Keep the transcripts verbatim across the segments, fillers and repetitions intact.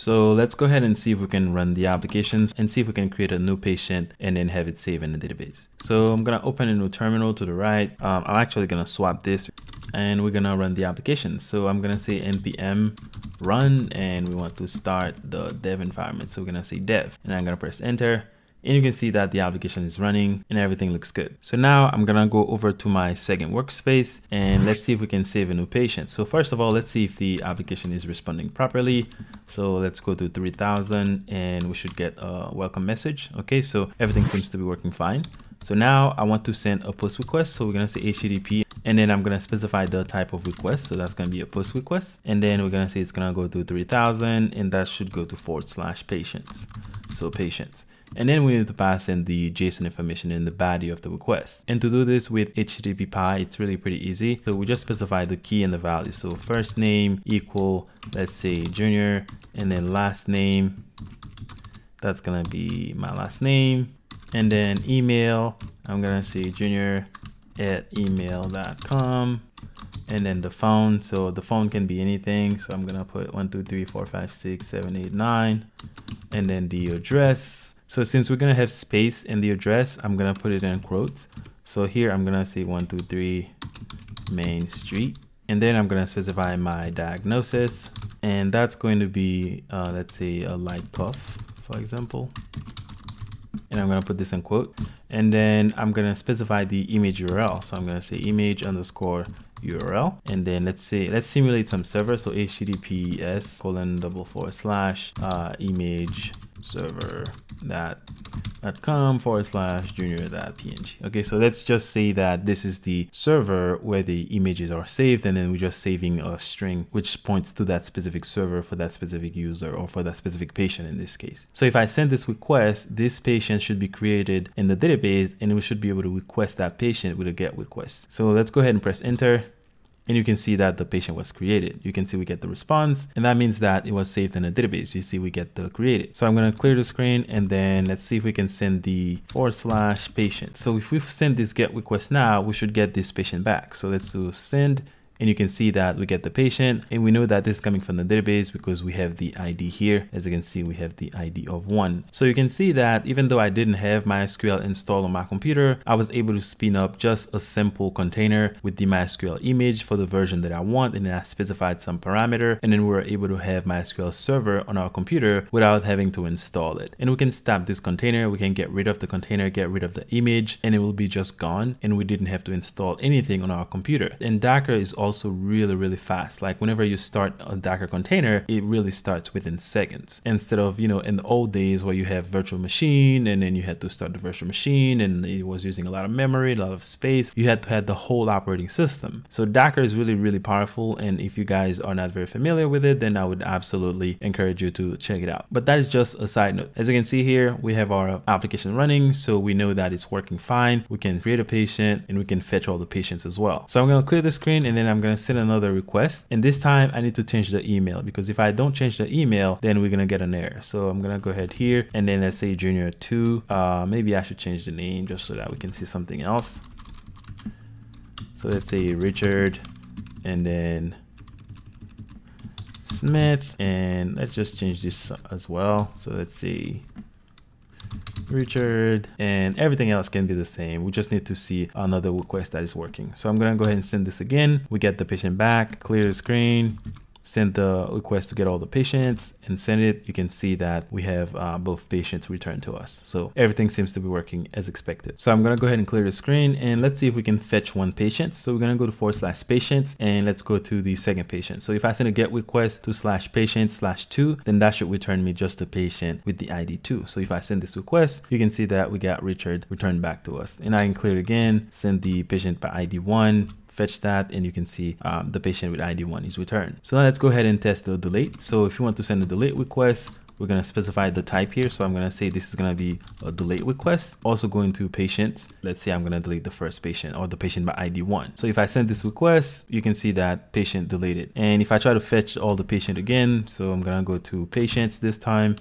So let's go ahead and see if we can run the applications and see if we can create a new patient and then have it save in the database. So I'm going to open a new terminal to the right. Um, I'm actually going to swap this and we're going to run the application. So I'm going to say npm run and we want to start the dev environment. So we're going to say dev and I'm going to press enter. And you can see that the application is running and everything looks good. So now I'm gonna go over to my second workspace and let's see if we can save a new patient. So first of all, let's see if the application is responding properly. So let's go to three thousand and we should get a welcome message. Okay, so everything seems to be working fine. So now I want to send a post request. So we're gonna say H T T P and then I'm gonna specify the type of request. So that's gonna be a post request. And then we're gonna say it's gonna go to three thousand and that should go to forward slash patients. So patients. And then we need to pass in the JSON information in the body of the request. And to do this with HTTPie, it's really pretty easy. So we just specify the key and the value. So first name equal, let's say Junior, and then last name, that's gonna be my last name. And then email, I'm gonna say Junior at email dot com. And then the phone, so the phone can be anything. So I'm gonna put one, two, three, four, five, six, seven, eight, nine. And then the address. So since we're gonna have space in the address, I'm gonna put it in quotes. So here I'm gonna say one, two, three Main Street. And then I'm gonna specify my diagnosis. And that's going to be, uh, let's say a light cough, for example. And I'm gonna put this in quote. And then I'm gonna specify the image U R L. So I'm gonna say image underscore U R L. And then let's say, let's simulate some server. So H T T P S colon double forward slash uh, image server that dot com forward slash junior dot png. Okay, so let's just say that this is the server where the images are saved, and then we're just saving a string which points to that specific server for that specific user or for that specific patient in this case. So if I send this request, this patient should be created in the database and we should be able to request that patient with a GET request. So let's go ahead and press enter. And you can see that the patient was created. You can see we get the response, and that means that it was saved in a database. You see we get the created. So I'm gonna clear the screen and then let's see if we can send the forward slash patient. So if we send this GET request now, we should get this patient back. So let's do send. And you can see that we get the patient and we know that this is coming from the database because we have the I D here. As you can see, we have the I D of one. So you can see that even though I didn't have MySQL installed on my computer, I was able to spin up just a simple container with the MySQL image for the version that I want. And then I specified some parameter and then we were able to have MySQL server on our computer without having to install it. And we can stop this container. We can get rid of the container, get rid of the image, and it will be just gone. And we didn't have to install anything on our computer. And Docker is also also really, really fast. Like whenever you start a Docker container, it really starts within seconds instead of, you know, in the old days where you have virtual machine and then you had to start the virtual machine and it was using a lot of memory, a lot of space. You had to have the whole operating system. So Docker is really, really powerful. And if you guys are not very familiar with it, then I would absolutely encourage you to check it out. But that is just a side note. As you can see here, we have our application running. So we know that it's working fine. We can create a patient and we can fetch all the patients as well. So I'm going to clear the screen and then I'm I'm going to send another request. And this time I need to change the email because if I don't change the email, then we're going to get an error. So I'm going to go ahead here and then let's say junior two. Uh, maybe I should change the name just so that we can see something else. So let's say Richard and then Smith, and let's just change this as well. So let's see Richard, and everything else can be the same. We just need to see another request that is working. So I'm gonna go ahead and send this again. We get the patient back, clear the screen, send the request to get all the patients and send it. You can see that we have uh, both patients returned to us. So everything seems to be working as expected. So I'm gonna go ahead and clear the screen and let's see if we can fetch one patient. So we're gonna go to forward slash patients and let's go to the second patient. So if I send a GET request to slash patient slash two, then that should return me just the patient with the I D two. So if I send this request, you can see that we got Richard returned back to us. And I can clear it again, send the patient by I D one, fetch that, and you can see um, the patient with I D one is returned. So now let's go ahead and test the delete. So if you want to send a delete request, we're going to specify the type here. So I'm going to say this is going to be a delete request. Also going to patients. Let's say I'm going to delete the first patient or the patient by I D one. So if I send this request, you can see that patient deleted. And if I try to fetch all the patient again, so I'm going to go to patients this time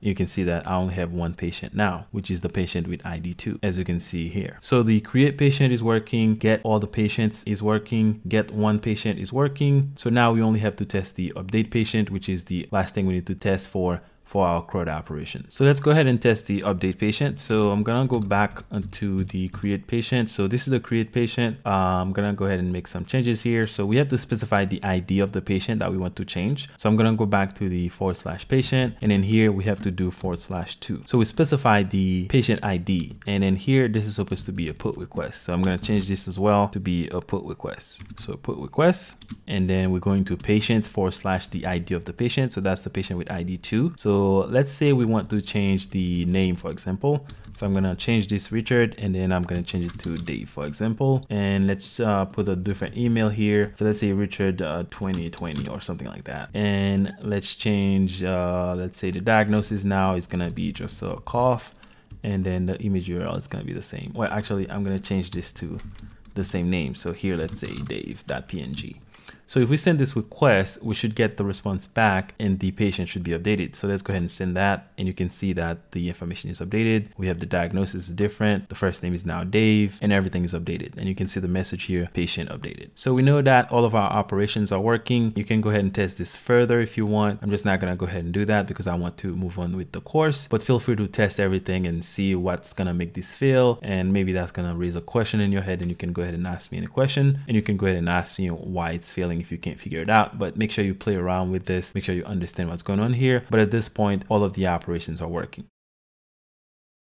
you can see that I only have one patient now, which is the patient with I D two, as you can see here. So the create patient is working, get all the patients is working, get one patient is working. So now we only have to test the update patient, which is the last thing we need to test for for our CRUD operation. So let's go ahead and test the update patient. So I'm gonna go back onto the create patient. So this is the create patient. Uh, I'm gonna go ahead and make some changes here. So we have to specify the I D of the patient that we want to change. So I'm gonna go back to the forward slash patient, and then here we have to do forward slash two. So we specify the patient I D, and then here this is supposed to be a put request. So I'm gonna change this as well to be a put request. So put request, and then we're going to patients forward slash the I D of the patient. So that's the patient with I D two. So So let's say we want to change the name, for example. So I'm going to change this Richard, and then I'm going to change it to Dave, for example. And let's uh, put a different email here. So let's say Richard uh, twenty twenty or something like that. And let's change, uh, let's say the diagnosis now is going to be just a cough. And then the image U R L is going to be the same. Well, actually, I'm going to change this to the same name. So here, let's say Dave.png. So if we send this request, we should get the response back and the patient should be updated. So let's go ahead and send that. And you can see that the information is updated. We have the diagnosis is different. The first name is now Dave, and everything is updated. And you can see the message here, patient updated. So we know that all of our operations are working. You can go ahead and test this further if you want. I'm just not going to go ahead and do that because I want to move on with the course, but feel free to test everything and see what's going to make this fail. And maybe that's going to raise a question in your head, and you can go ahead and ask me any question, and you can go ahead and ask me why it's failing if you can't figure it out. But make sure you play around with this, make sure you understand what's going on here. But at this point, all of the operations are working.